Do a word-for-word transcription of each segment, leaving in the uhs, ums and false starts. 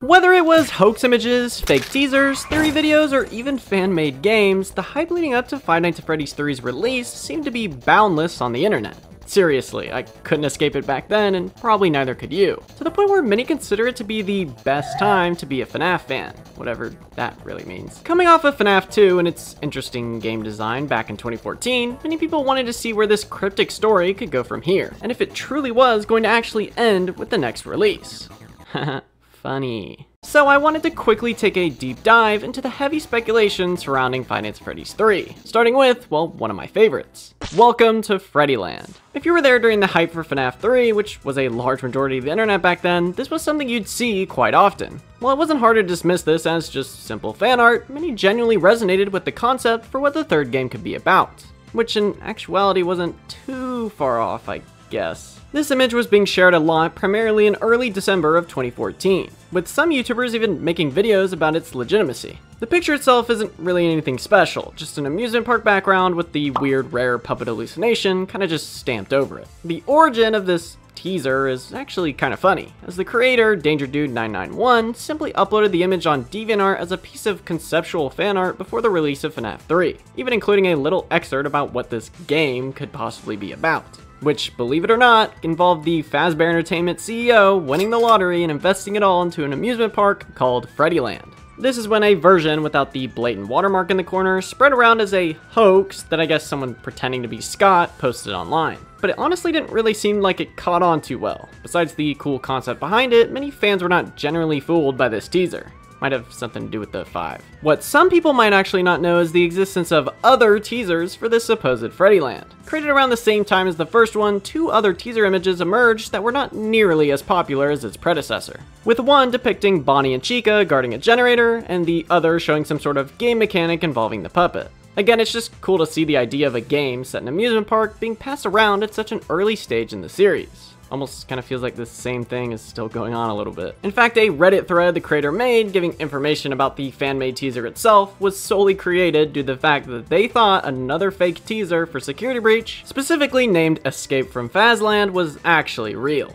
Whether it was hoax images, fake teasers, theory videos, or even fan-made games, the hype leading up to Five Nights at Freddy's three's release seemed to be boundless on the internet. Seriously, I couldn't escape it back then, and probably neither could you. To the point where many consider it to be the best time to be a FNAF fan, whatever that really means. Coming off of FNAF two and its interesting game design back in twenty fourteen, many people wanted to see where this cryptic story could go from here, and if it truly was going to actually end with the next release. Haha, funny. So I wanted to quickly take a deep dive into the heavy speculation surrounding Five Nights at Freddy's three, starting with, well, one of my favorites. Welcome to Freddyland. If you were there during the hype for FNAF three, which was a large majority of the internet back then, this was something you'd see quite often. While it wasn't hard to dismiss this as just simple fan art, many genuinely resonated with the concept for what the third game could be about, which in actuality wasn't too far off, I guess. This image was being shared a lot, primarily in early December of twenty fourteen, with some YouTubers even making videos about its legitimacy. The picture itself isn't really anything special, just an amusement park background with the weird, rare puppet hallucination kinda just stamped over it. The origin of this teaser is actually kinda funny, as the creator, DangerDude nine nine one, simply uploaded the image on DeviantArt as a piece of conceptual fan art before the release of FNAF three, even including a little excerpt about what this game could possibly be about, which, believe it or not, involved the Fazbear Entertainment C E O winning the lottery and investing it all into an amusement park called Freddyland. This is when a version without the blatant watermark in the corner spread around as a hoax that I guess someone pretending to be Scott posted online. But it honestly didn't really seem like it caught on too well. Besides the cool concept behind it, many fans were not generally fooled by this teaser. Might have something to do with the five. What some people might actually not know is the existence of other teasers for this supposed Freddyland. Created around the same time as the first one, two other teaser images emerged that were not nearly as popular as its predecessor, with one depicting Bonnie and Chica guarding a generator, and the other showing some sort of game mechanic involving the puppet. Again, it's just cool to see the idea of a game set in an amusement park being passed around at such an early stage in the series. Almost kind of feels like the same thing is still going on a little bit. In fact, a Reddit thread the creator made giving information about the fan-made teaser itself was solely created due to the fact that they thought another fake teaser for Security Breach, specifically named Escape from Fazland, was actually real.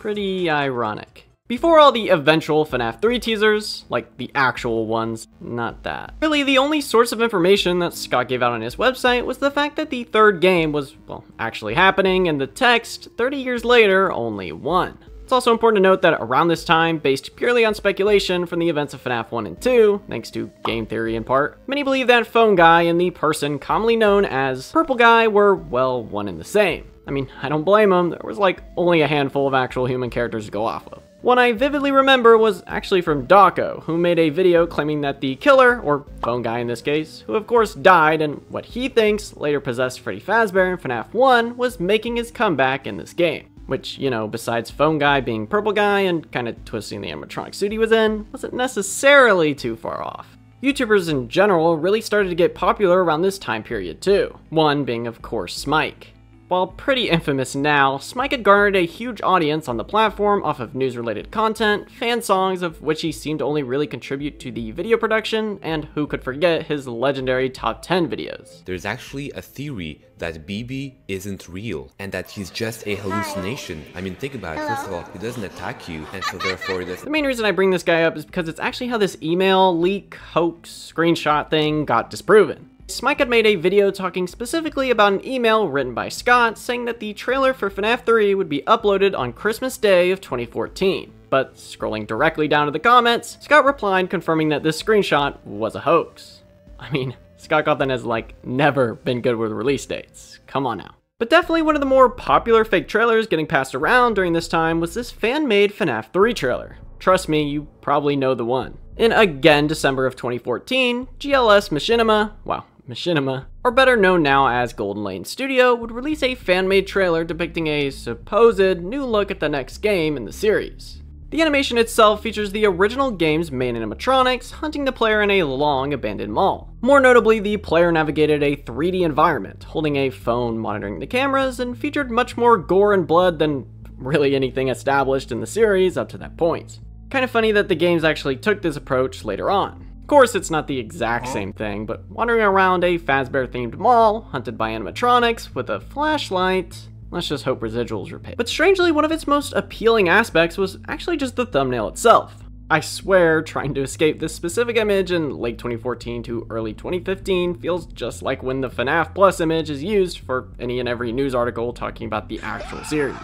Pretty ironic. Before all the eventual FNAF three teasers, like the actual ones, not that. Really, the only source of information that Scott gave out on his website was the fact that the third game was, well, actually happening, and the text, thirty years later, only one. It's also important to note that around this time, based purely on speculation from the events of FNAF one and two, thanks to game theory in part, many believe that Phone Guy and the person commonly known as Purple Guy were, well, one and the same. I mean, I don't blame him, there was like only a handful of actual human characters to go off of. One I vividly remember was actually from Daco, who made a video claiming that the killer, or Phone Guy in this case, who of course died and what he thinks later possessed Freddy Fazbear in FNAF one, was making his comeback in this game. Which, you know, besides Phone Guy being Purple Guy and kinda twisting the animatronic suit he was in, wasn't necessarily too far off. YouTubers in general really started to get popular around this time period too, one being of course Smike. While pretty infamous now, Smike had garnered a huge audience on the platform off of news-related content, fan songs of which he seemed to only really contribute to the video production, and who could forget his legendary top ten videos. There's actually a theory that B B isn't real, and that he's just a hallucination. I mean, think about it, first of all, he doesn't attack you, and so therefore this- The main reason I bring this guy up is because it's actually how this email, leak, hoax, screenshot thing got disproven. Smike had made a video talking specifically about an email written by Scott saying that the trailer for FNAF three would be uploaded on Christmas Day of twenty fourteen. But scrolling directly down to the comments, Scott replied confirming that this screenshot was a hoax. I mean, Scott Cawthon has like never been good with release dates. Come on now. But definitely one of the more popular fake trailers getting passed around during this time was this fan-made FNAF three trailer. Trust me, you probably know the one. In again December of twenty fourteen, G L S Machinima, wow. Machinima, or better known now as Golden Lane Studio, would release a fan-made trailer depicting a supposed new look at the next game in the series. The animation itself features the original game's main animatronics hunting the player in a long abandoned mall. More notably, the player navigated a three D environment, holding a phone monitoring the cameras, and featured much more gore and blood than really anything established in the series up to that point. Kind of funny that the games actually took this approach later on. Of course, it's not the exact same thing, but wandering around a Fazbear-themed mall, hunted by animatronics, with a flashlight, let's just hope residuals are paid. But strangely, one of its most appealing aspects was actually just the thumbnail itself. I swear, trying to escape this specific image in late twenty fourteen to early twenty fifteen feels just like when the FNAF Plus image is used for any and every news article talking about the actual series.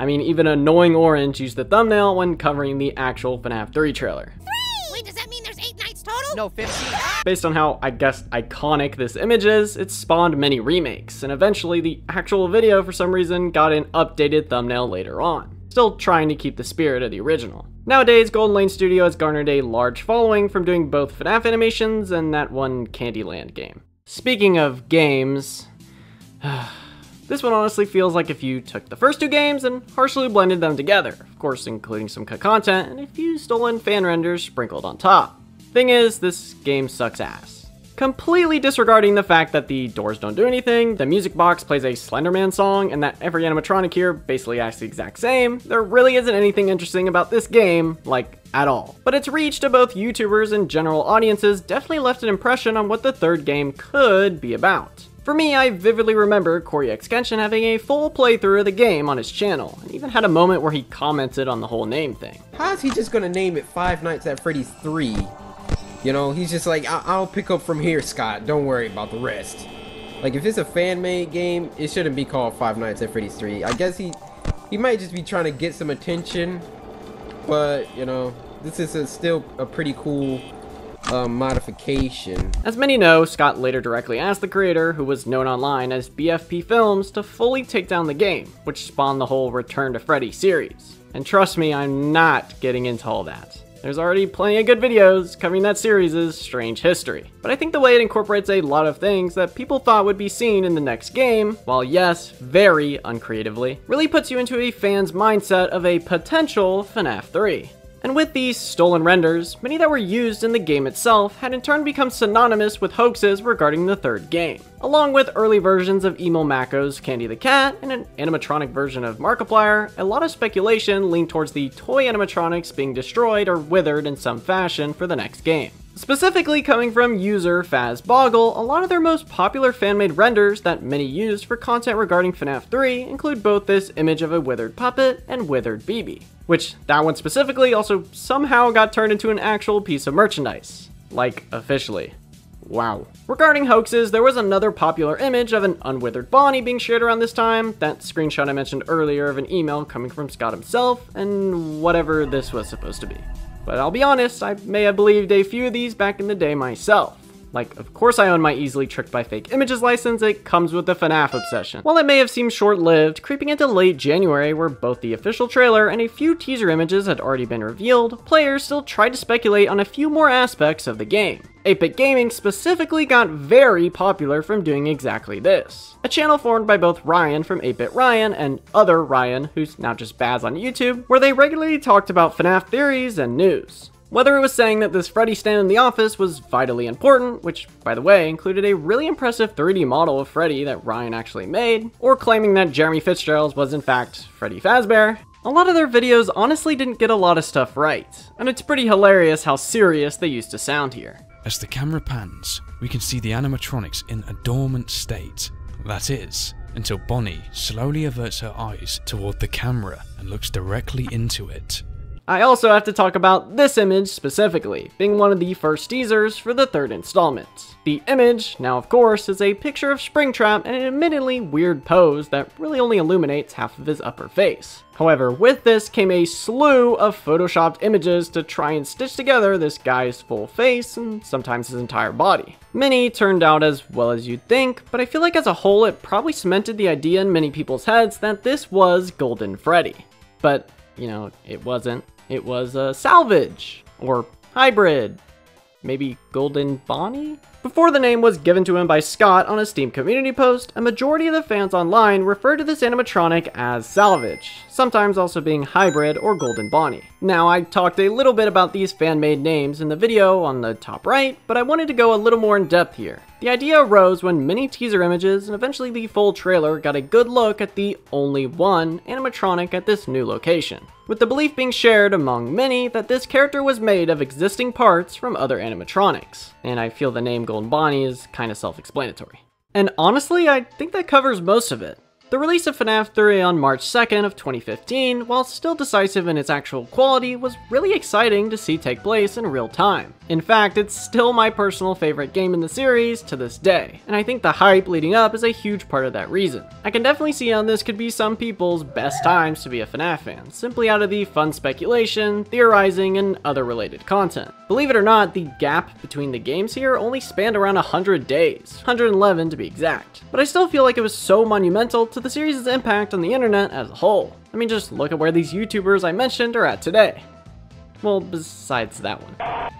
I mean, even Annoying Orange used the thumbnail when covering the actual FNAF three trailer. Three! Wait, does that mean there's eight nights total? No, fifteen. Based on how, I guess, iconic this image is, it spawned many remakes, and eventually the actual video for some reason got an updated thumbnail later on, still trying to keep the spirit of the original. Nowadays, Golden Lane Studio has garnered a large following from doing both FNAF animations and that one Candyland game. Speaking of games, this one honestly feels like if you took the first two games and harshly blended them together, of course including some cut content and a few stolen fan renders sprinkled on top. Thing is, this game sucks ass. Completely disregarding the fact that the doors don't do anything, the music box plays a Slenderman song, and that every animatronic here basically acts the exact same, there really isn't anything interesting about this game, like, at all. But its reach to both YouTubers and general audiences definitely left an impression on what the third game could be about. For me, I vividly remember Cory X Kenshin having a full playthrough of the game on his channel, and even had a moment where he commented on the whole name thing. How is he just gonna name it Five Nights at Freddy's three? You know, he's just like, I I'll pick up from here, Scott, don't worry about the rest. Like, if it's a fan-made game, it shouldn't be called Five Nights at Freddy's three. I guess he, he might just be trying to get some attention, but, you know, this is a, still a pretty cool... Uh, modification. As many know, Scott later directly asked the creator, who was known online as B F P Films, to fully take down the game, which spawned the whole Return to Freddy series. And trust me, I'm not getting into all that. There's already plenty of good videos covering that series' strange history. But I think the way it incorporates a lot of things that people thought would be seen in the next game, while yes, very uncreatively, really puts you into a fan's mindset of a potential FNAF three. And with these stolen renders, many that were used in the game itself had in turn become synonymous with hoaxes regarding the third game, along with early versions of Emo Mako's Candy the Cat and an animatronic version of Markiplier. A lot of speculation leaned towards the toy animatronics being destroyed or withered in some fashion for the next game. Specifically coming from user Fazboggle, a lot of their most popular fan-made renders that many used for content regarding FNAF three include both this image of a withered puppet and Withered B B, which that one specifically also somehow got turned into an actual piece of merchandise. Like, officially. Wow. Regarding hoaxes, there was another popular image of an unwithered Bonnie being shared around this time, that screenshot I mentioned earlier of an email coming from Scott himself, and whatever this was supposed to be. But I'll be honest, I may have believed a few of these back in the day myself. Like, of course I own my easily tricked by fake images license, it comes with the FNAF obsession. While it may have seemed short-lived, creeping into late January where both the official trailer and a few teaser images had already been revealed, players still tried to speculate on a few more aspects of the game. eight-Bit Gaming specifically got very popular from doing exactly this. A channel formed by both Ryan from eight-Bit Ryan and Other Ryan, who's now just Baz on YouTube, where they regularly talked about FNAF theories and news. Whether it was saying that this Freddy stand in the office was vitally important, which, by the way, included a really impressive three D model of Freddy that Ryan actually made, or claiming that Jeremy Fitzgerald was in fact Freddy Fazbear, a lot of their videos honestly didn't get a lot of stuff right, and it's pretty hilarious how serious they used to sound here. As the camera pans, we can see the animatronics in a dormant state. That is, until Bonnie slowly averts her eyes toward the camera and looks directly into it. I also have to talk about this image specifically, being one of the first teasers for the third installment. The image, now of course, is a picture of Springtrap in an admittedly weird pose that really only illuminates half of his upper face. However, with this came a slew of photoshopped images to try and stitch together this guy's full face and sometimes his entire body. Many turned out as well as you'd think, but I feel like as a whole it probably cemented the idea in many people's heads that this was Golden Freddy. But, you know, it wasn't. It was a uh, Salvage, or Hybrid, maybe Golden Bonnie? Before the name was given to him by Scott on a Steam community post, a majority of the fans online referred to this animatronic as Salvage, sometimes also being Hybrid or Golden Bonnie. Now, I talked a little bit about these fan-made names in the video on the top right, but I wanted to go a little more in depth here. The idea arose when many teaser images and eventually the full trailer got a good look at the only one animatronic at this new location, with the belief being shared among many that this character was made of existing parts from other animatronics. And I feel the name Golden Bonnie is kind of self-explanatory. And honestly, I think that covers most of it. The release of FNAF three on March second of twenty fifteen, while still decisive in its actual quality, was really exciting to see take place in real time. In fact, it's still my personal favorite game in the series to this day, and I think the hype leading up is a huge part of that reason. I can definitely see how this could be some people's best times to be a FNAF fan, simply out of the fun speculation, theorizing, and other related content. Believe it or not, the gap between the games here only spanned around one hundred days, one hundred eleven to be exact, but I still feel like it was so monumental to the series' impact on the internet as a whole. I mean, just look at where these YouTubers I mentioned are at today. Well, besides that one.